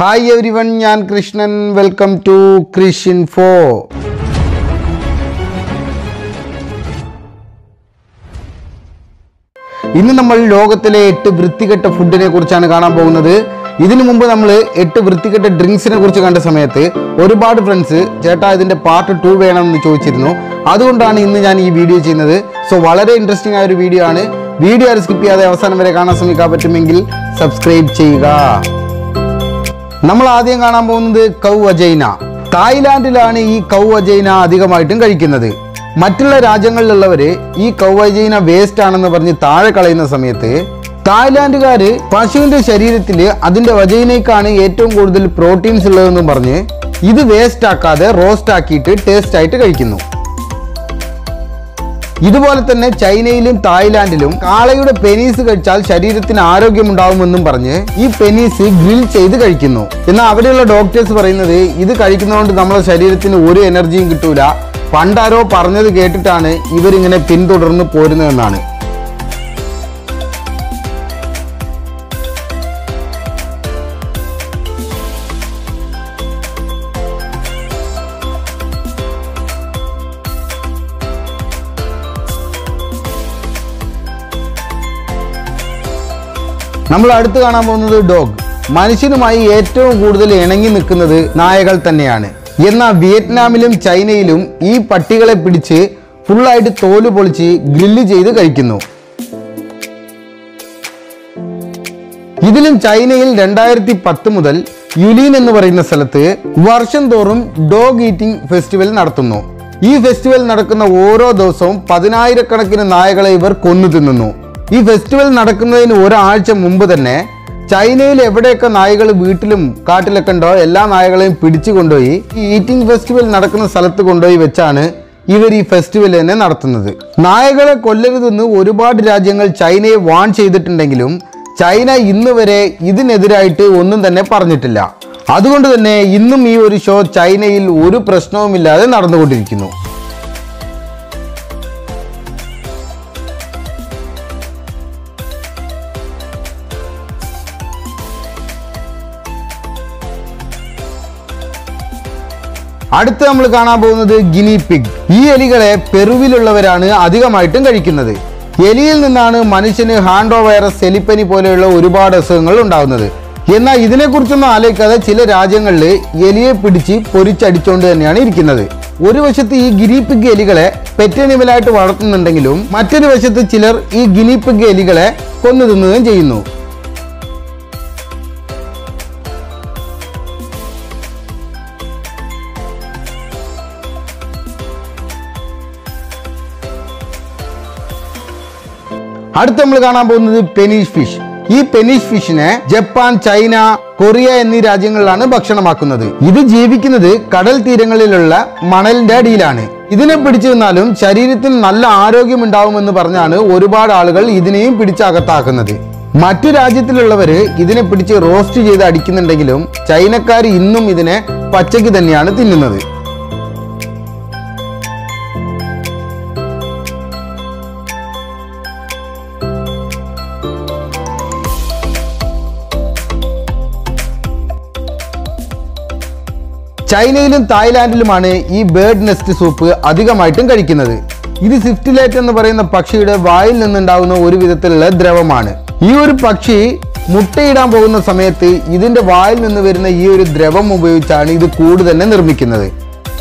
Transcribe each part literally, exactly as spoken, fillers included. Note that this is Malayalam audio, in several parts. Hi everyone, Yan Krishnan. Welcome to Krishinfo. ഇന്ന് നമ്മൾ ലോകത്തിലെ എട്ട് വൃത്തികെട്ട ഫുഡിനെ കുറിച്ചാണ് കാണാൻ പോകുന്നത്. ഇതിനു മുൻപ് നമ്മൾ എട്ട് വൃത്തികെട്ട ഡ്രിങ്ക്സിനെ കുറിച്ച് കണ്ട സമയത്ത് ഒരുപാട് ഫ്രണ്ട്സ് ചേട്ടാ ഇതിന്റെ പാർട്ട് two വേണം എന്ന് ചോദിച്ചിരുന്നു. അതുകൊണ്ടാണ് ഇന്ന് ഞാൻ ഈ വീഡിയോ ചെയ്യുന്നത്. സോ വളരെ ഇൻട്രസ്റ്റിംഗ് ആയ ഒരു വീഡിയോ ആണ്. വീഡിയോ സ്കിപ്പ് ചെയ്യാതെ അവസാനം വരെ കാണാൻ ശ്രമിക്കാൻ പറ്റുമെങ്കിൽ സബ്സ്ക്രൈബ് ചെയ്യുക. നമ്മൾ ആദ്യം കാണാൻ പോകുന്നത് കൗ അജൈന. തായ്ലാൻഡിലാണ് ഈ കൗ അജൈന അധികമായിട്ടും കഴിക്കുന്നത്. മറ്റുള്ള രാജ്യങ്ങളിലുള്ളവർ ഈ കൗ അജൈന വേസ്റ്റ് ആണെന്ന് പറഞ്ഞ് താഴെ കളയുന്ന സമയത്ത് തായ്ലാൻഡുകാർ പശുവിൻ്റെ ശരീരത്തിൽ അതിൻ്റെ വജൈനയ്ക്കാണ് ഏറ്റവും കൂടുതൽ പ്രോട്ടീൻസ് ഉള്ളതെന്നും പറഞ്ഞ് ഇത് വേസ്റ്റ് ആക്കാതെ റോസ്റ്റ് ആക്കിയിട്ട് ടേസ്റ്റ് ആയിട്ട് കഴിക്കുന്നു. ഇതുപോലെ തന്നെ ചൈനയിലും തായ്ലാൻഡിലും കാളയുടെ പെനീസ് കഴിച്ചാൽ ശരീരത്തിന് ആരോഗ്യമുണ്ടാവുമെന്നും പറഞ്ഞ് ഈ പെനീസ് ഗ്രിൽ ചെയ്ത് കഴിക്കുന്നു. എന്നാൽ അവിടെയുള്ള ഡോക്ടേഴ്സ് പറയുന്നത് ഇത് കഴിക്കുന്നതുകൊണ്ട് നമ്മുടെ ശരീരത്തിന് ഒരു എനർജിയും കിട്ടൂല, പണ്ടാരോ പറഞ്ഞത് കേട്ടിട്ടാണ് ഇവരിങ്ങനെ പിന്തുടർന്ന് പോരുന്നതെന്നാണ്. നമ്മൾ അടുത്ത് കാണാൻ പോകുന്നത് ഡോഗ്. മനുഷ്യനുമായി ഏറ്റവും കൂടുതൽ ഇണങ്ങി നിൽക്കുന്നത് നായകൾ തന്നെയാണ്. എന്നാൽ വിയറ്റ്നാമിലും ചൈനയിലും ഈ പട്ടികളെ പിടിച്ച് ഫുള്ളായിട്ട് തോല് പൊളിച്ച് ഗ്രില്ല് ചെയ്ത് കഴിക്കുന്നു. ഇതിലും ചൈനയിൽ രണ്ടായിരത്തി പത്ത് മുതൽ യുലീൻ എന്ന് പറയുന്ന സ്ഥലത്ത് വർഷം തോറും ഡോഗ് ഈറ്റിംഗ് ഫെസ്റ്റിവൽ നടത്തുന്നു. ഈ ഫെസ്റ്റിവൽ നടക്കുന്ന ഓരോ ദിവസവും പതിനായിരക്കണക്കിന് നായകളെ ഇവർ കൊന്നു തിന്നുന്നു. ഈ ഫെസ്റ്റിവൽ നടക്കുന്നതിന് ഒരാഴ്ച മുമ്പ് തന്നെ ചൈനയിൽ എവിടെയൊക്കെ നായകൾ വീട്ടിലും കാട്ടിലൊക്കെ ഉണ്ടോ എല്ലാ നായകളെയും പിടിച്ചു കൊണ്ടുപോയി ഈ ഈറ്റിംഗ് ഫെസ്റ്റിവൽ നടക്കുന്ന സ്ഥലത്ത് കൊണ്ടുപോയി വെച്ചാണ് ഇവർ ഈ ഫെസ്റ്റിവൽ തന്നെ നടത്തുന്നത്. നായകളെ കൊല്ലരുതെന്ന് ഒരുപാട് രാജ്യങ്ങൾ ചൈനയെ വാൺ ചെയ്തിട്ടുണ്ടെങ്കിലും ചൈന ഇന്ന് വരെ ഇതിനെതിരായിട്ട് ഒന്നും തന്നെ പറഞ്ഞിട്ടില്ല. അതുകൊണ്ട് തന്നെ ഇന്നും ഈ ഒരു ഷോ ചൈനയിൽ ഒരു പ്രശ്നവുമില്ലാതെ നടന്നുകൊണ്ടിരിക്കുന്നു. അടുത്ത് നമ്മൾ കാണാൻ പോകുന്നത് ഗിനി പിഗ്. ഈ എലികളെ പെറുവിലുള്ളവരാണ് അധികമായിട്ടും കഴിക്കുന്നത്. എലിയിൽ നിന്നാണ് മനുഷ്യന് ഹാൻഡോ വൈറസ്, എലിപ്പനി പോലെയുള്ള ഒരുപാട് അസുഖങ്ങൾ ഉണ്ടാകുന്നത്. എന്നാൽ ഇതിനെക്കുറിച്ചൊന്നും ആലോചിക്കാതെ ചില രാജ്യങ്ങളിൽ എലിയെ പിടിച്ച് പൊരിച്ചടിച്ചുകൊണ്ട് തന്നെയാണ് ഇരിക്കുന്നത്. ഒരു വശത്ത് ഈ ഗിനി പിഗ് എലികളെ പെറ്റ് അനിമലായിട്ട് വളർത്തുന്നുണ്ടെങ്കിലും മറ്റൊരു വശത്ത് ചിലർ ഈ ഗിനി പിഗ് എലികളെ കൊന്നു തിന്നുകയും ചെയ്യുന്നു. അടുത്ത് നമ്മൾ കാണാൻ പോകുന്നത് പെനീഷ് ഫിഷ്. ഈ പെനീഷ് ഫിഷിനെ ജപ്പാൻ, ചൈന, കൊറിയ എന്നീ രാജ്യങ്ങളിലാണ് ഭക്ഷണമാക്കുന്നത്. ഇത് ജീവിക്കുന്നത് കടൽ തീരങ്ങളിലുള്ള മണലിന്റെ അടിയിലാണ്. ഇതിനെ പിടിച്ചു നിന്നാലും ശരീരത്തിന് നല്ല ആരോഗ്യം ഉണ്ടാവുമെന്ന് പറഞ്ഞാണ് ഒരുപാട് ആളുകൾ ഇതിനെയും പിടിച്ചകത്താക്കുന്നത്. മറ്റു രാജ്യത്തിലുള്ളവര് ഇതിനെ പിടിച്ച് റോസ്റ്റ് ചെയ്ത് അടിക്കുന്നുണ്ടെങ്കിലും ചൈനക്കാർ ഇന്നും ഇതിനെ പച്ചയ്ക്ക് തന്നെയാണ് തിന്നുന്നത്. ചൈനയിലും തായ്ലാൻഡിലുമാണ് ഈ ബേർഡ് നെസ്റ്റ് സൂപ്പ് അധികമായിട്ടും കഴിക്കുന്നത്. ഇത് സിഫ്റ്റിലേറ്റ് എന്ന് പറയുന്ന പക്ഷിയുടെ വായിൽ നിന്നുണ്ടാകുന്ന ഒരു വിധത്തിലുള്ള ദ്രവമാണ്. ഈ ഒരു പക്ഷി മുട്ടയിടാൻ പോകുന്ന സമയത്ത് ഇതിന്റെ വായിൽ നിന്ന് വരുന്ന ഈ ഒരു ദ്രവം ഉപയോഗിച്ചാണ് ഇത് കൂട് തന്നെ നിർമ്മിക്കുന്നത്.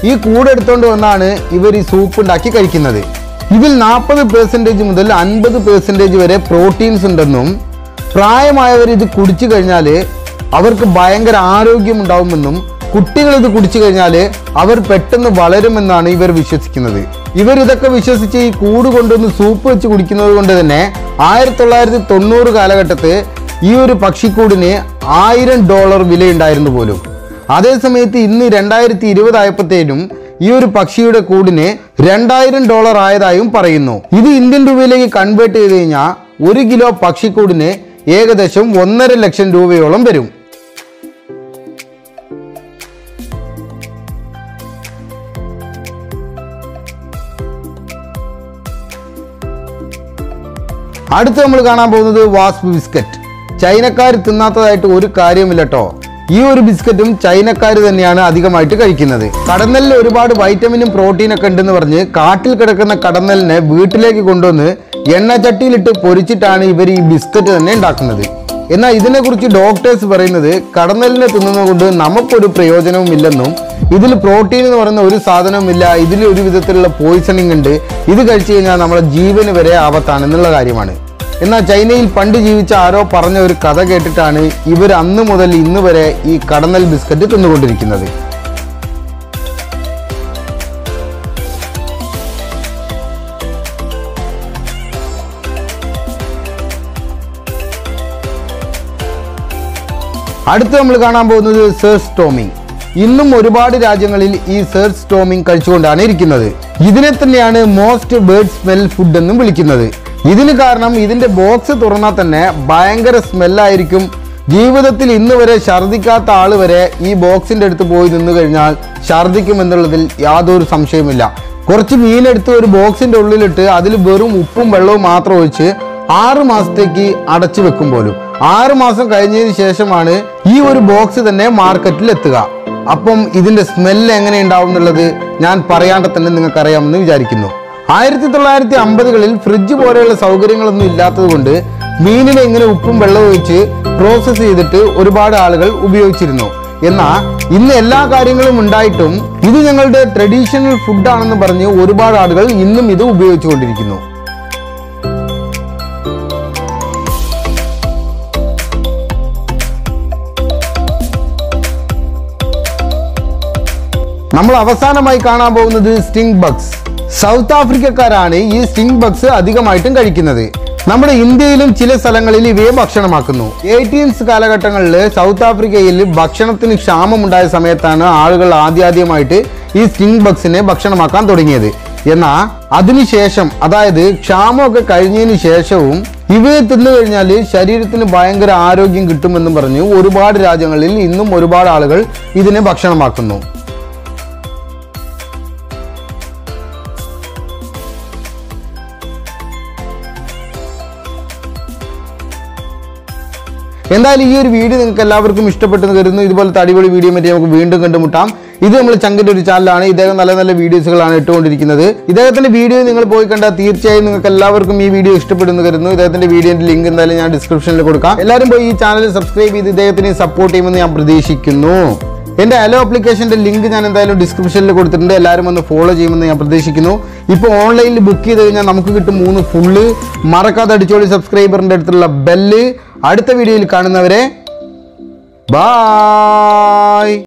ഈ കൂടെടുത്തോണ്ട് വന്നാണ് ഇവർ ഈ സൂപ്പ് ഉണ്ടാക്കി കഴിക്കുന്നത്. ഇതിൽ നാൽപ്പത് പെർസെൻറ്റേജ് മുതൽ അൻപത് പെർസെൻറ്റേജ് വരെ പ്രോട്ടീൻസ് ഉണ്ടെന്നും പ്രായമായവർ ഇത് കുടിച്ചു കഴിഞ്ഞാൽ അവർക്ക് ഭയങ്കര ആരോഗ്യമുണ്ടാവുമെന്നും കുട്ടികൾ ഇത് കുടിച്ചു കഴിഞ്ഞാൽ അവർ പെട്ടെന്ന് വളരുമെന്നാണ് ഇവർ വിശ്വസിക്കുന്നത്. ഇവർ ഇതൊക്കെ വിശ്വസിച്ച് ഈ കൂട് കൊണ്ടുവന്ന് സൂപ്പ് വെച്ച് കുടിക്കുന്നത് കൊണ്ട് തന്നെ ആയിരത്തി തൊള്ളായിരത്തി തൊണ്ണൂറ് കാലഘട്ടത്ത് ഈ ഒരു പക്ഷിക്കൂടിന് ആയിരം ഡോളർ വിലയുണ്ടായിരുന്നു പോലും. അതേസമയത്ത് ഇന്ന് രണ്ടായിരത്തി ഇരുപതായപ്പോഴത്തേനും ഈ ഒരു പക്ഷിയുടെ കൂടിന് രണ്ടായിരം ഡോളർ ആയതായും പറയുന്നു. ഇത് ഇന്ത്യൻ രൂപയിലേക്ക് കൺവേർട്ട് ചെയ്ത് കഴിഞ്ഞാൽ ഒരു കിലോ പക്ഷിക്കൂടിന് ഏകദേശം ഒന്നര ലക്ഷം രൂപയോളം വരും. അടുത്ത് നമ്മൾ കാണാൻ പോകുന്നത് വാസ്പ് ബിസ്ക്കറ്റ്. ചൈനക്കാർ തിന്നാത്തതായിട്ട് ഒരു കാര്യമില്ലട്ടോ. ഈ ഒരു ബിസ്ക്കറ്റും ചൈനക്കാർ തന്നെയാണ് അധികമായിട്ട് കഴിക്കുന്നത്. കടന്നലിൽ ഒരുപാട് വൈറ്റമിനും പ്രോട്ടീനൊക്കെ ഉണ്ടെന്ന് പറഞ്ഞ് കാട്ടിൽ കിടക്കുന്ന കടന്നലിനെ വീട്ടിലേക്ക് കൊണ്ടുവന്ന് എണ്ണ ചട്ടിയിലിട്ട് പൊരിച്ചിട്ടാണ് ഇവർ ഈ ബിസ്ക്കറ്റ് തന്നെ ഉണ്ടാക്കുന്നത്. എന്നാൽ ഇതിനെക്കുറിച്ച് ഡോക്ടേഴ്സ് പറയുന്നത് കടന്നലിനെ തിന്നുന്നത് കൊണ്ട് നമുക്കൊരു പ്രയോജനവും ഇല്ലെന്നും ഇതിൽ പ്രോട്ടീൻ എന്ന് പറയുന്ന ഒരു സാധനവുമില്ല, ഇതിൽ ഒരു വിധത്തിലുള്ള പോയിസണിങ് ഉണ്ട്, ഇത് കഴിച്ചു കഴിഞ്ഞാൽ നമ്മുടെ ജീവന് വരെ ആപത്താണെന്നുള്ള കാര്യമാണ്. എന്നാൽ ചൈനയിൽ പണ്ട് ജീവിച്ച ആരോ പറഞ്ഞ ഒരു കഥ കേട്ടിട്ടാണ് ഇവർ അന്ന് മുതൽ ഇന്ന് വരെ ഈ കടന്നൽ ബിസ്ക്കറ്റ് തിന്നുകൊണ്ടിരിക്കുന്നത്. അടുത്ത് നമ്മൾ കാണാൻ പോകുന്നത് സെർച്ച് സ്റ്റോമിംഗ്. ഇന്നും ഒരുപാട് രാജ്യങ്ങളിൽ ഈ സെർച്ച് സ്റ്റോമിംഗ് കഴിച്ചുകൊണ്ടാണ് ഇരിക്കുന്നത്. ഇതിനെ തന്നെയാണ് മോസ്റ്റ് ബേർഡ് സ്മെൽ ഫുഡ് എന്നും വിളിക്കുന്നത്. ഇതിന് കാരണം ഇതിൻ്റെ ബോക്സ് തുറന്നാൽ തന്നെ ഭയങ്കര സ്മെല്ലായിരിക്കും. ജീവിതത്തിൽ ഇന്ന് വരെ ഛർദിക്കാത്ത ആൾ വരെ ഈ ബോക്സിൻ്റെ അടുത്ത് പോയി നിന്ന് കഴിഞ്ഞാൽ ഛർദിക്കും എന്നുള്ളതിൽ യാതൊരു സംശയമില്ല. കുറച്ച് മീനെടുത്ത് ഒരു ബോക്സിൻ്റെ ഉള്ളിലിട്ട് അതിൽ വെറും ഉപ്പും വെള്ളവും മാത്രം ഒഴിച്ച് ആറ് മാസത്തേക്ക് അടച്ചു വെക്കും പോലും. ആറ് മാസം കഴിഞ്ഞതിന് ശേഷമാണ് ഈ ഒരു ബോക്സ് തന്നെ മാർക്കറ്റിലെത്തുക. അപ്പം ഇതിൻ്റെ സ്മെല്ല് എങ്ങനെ ഉണ്ടാവും എന്നുള്ളത് ഞാൻ പറയാണ്ട് തന്നെ നിങ്ങൾക്കറിയാമെന്ന് വിചാരിക്കുന്നു. ആയിരത്തി തൊള്ളായിരത്തി അമ്പതുകളിൽ ഫ്രിഡ്ജ് പോലെയുള്ള സൗകര്യങ്ങളൊന്നും ഇല്ലാത്തത് കൊണ്ട് മീനിനെ ഇങ്ങനെ ഉപ്പും വെള്ളവും ഒഴിച്ച് പ്രോസസ്സ് ചെയ്തിട്ട് ഒരുപാട് ആളുകൾ ഉപയോഗിച്ചിരുന്നു. എന്നാൽ ഇന്ന് എല്ലാ കാര്യങ്ങളും ഉണ്ടായിട്ടും ഇത് ഞങ്ങളുടെ ട്രഡീഷണൽ ഫുഡാണെന്ന് പറഞ്ഞ് ഒരുപാട് ആളുകൾ ഇന്നും ഇത് ഉപയോഗിച്ചു കൊണ്ടിരിക്കുന്നു. നമ്മൾ അവസാനമായി കാണാൻ പോകുന്നത് സ്റ്റിംഗ് ബഗ്സ്. സൗത്ത് ആഫ്രിക്കക്കാരാണ് ഈ സ്റ്റിംഗ് ബഗ്സ് അധികമായിട്ടും കഴിക്കുന്നത്. നമ്മുടെ ഇന്ത്യയിലും ചില സ്ഥലങ്ങളിൽ ഇവയെ ഭക്ഷണമാക്കുന്നു. എയ്റ്റീൻസ് കാലഘട്ടങ്ങളിൽ സൗത്ത് ആഫ്രിക്കയിൽ ഭക്ഷണത്തിന് ക്ഷാമമുണ്ടായ സമയത്താണ് ആളുകൾ ആദ്യാദ്യമായിട്ട് ഈ സ്റ്റിംഗ് ബഗ്സിനെ ഭക്ഷണമാക്കാൻ തുടങ്ങിയത്. എന്നാൽ അതിനുശേഷം, അതായത് ക്ഷാമമൊക്കെ കഴിഞ്ഞതിന് ശേഷവും ഇവയെ തിന്നു കഴിഞ്ഞാൽ ശരീരത്തിന് ഭയങ്കര ആരോഗ്യം കിട്ടുമെന്നും പറഞ്ഞ് ഒരുപാട് രാജ്യങ്ങളിൽ ഇന്നും ഒരുപാട് ആളുകൾ ഇതിനെ ഭക്ഷണമാക്കുന്നു. എന്തായാലും ഈ ഒരു വീഡിയോ നിങ്ങൾക്ക് എല്ലാവർക്കും ഇഷ്ടപ്പെട്ടെന്ന് കരുതുന്നു. ഇതുപോലത്തെ അടിപൊളി വീഡിയോ മറ്റേ നമുക്ക് വീണ്ടും കണ്ടുമുട്ടാം. ഇത് നമ്മൾ ചങ്കിൻ്റെ ഒരു ചാനലാണ്. ഇദ്ദേഹം നല്ല നല്ല വീഡിയോസുകളാണ് ഇട്ടുകൊണ്ടിരിക്കുന്നത്. ഇദ്ദേഹത്തിൻ്റെ വീഡിയോ നിങ്ങൾ പോയി കണ്ടാൽ തീർച്ചയായും നിങ്ങൾക്ക് എല്ലാവർക്കും ഈ വീഡിയോ ഇഷ്ടപ്പെടുമെന്ന് കരുതുന്നു. ഇദ്ദേഹത്തിൻ്റെ വീഡിയോൻ്റെ ലിങ്ക് എന്തായാലും ഞാൻ ഡിസ്ക്രിപ്ഷനിൽ കൊടുക്കാം. എല്ലാവരും പോയി ഈ ചാനൽ സബ്സ്ക്രൈബ് ചെയ്ത് ഇദ്ദേഹത്തിന് സപ്പോർട്ട് ചെയ്യുമെന്ന് ഞാൻ പ്രതീക്ഷിക്കുന്നു. എൻ്റെ ഹലോ ആപ്ലിക്കേഷൻ്റെ ലിങ്ക് ഞാൻ എന്തായാലും ഡിസ്ക്രിപ്ഷനിൽ കൊടുത്തിട്ടുണ്ട്. എല്ലാവരും ഒന്ന് ഫോളോ ചെയ്യുമെന്ന് ഞാൻ പ്രതീക്ഷിക്കുന്നു. ഇപ്പോൾ ഓൺലൈനിൽ ബുക്ക് ചെയ്ത് കഴിഞ്ഞാൽ നമുക്ക് കിട്ടും മൂന്ന് ഫുള്ള്. മറക്കാതെ അടിച്ചോളി സബ്സ്ക്രൈബറിൻ്റെ അടുത്തുള്ള ബെല്ല്. അടുത്ത വീഡിയോയിൽ കാണുന്നവരെ, ബൈ.